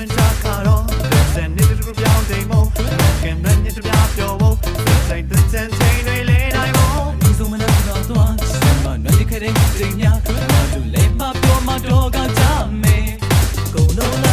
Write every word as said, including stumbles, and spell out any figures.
Don't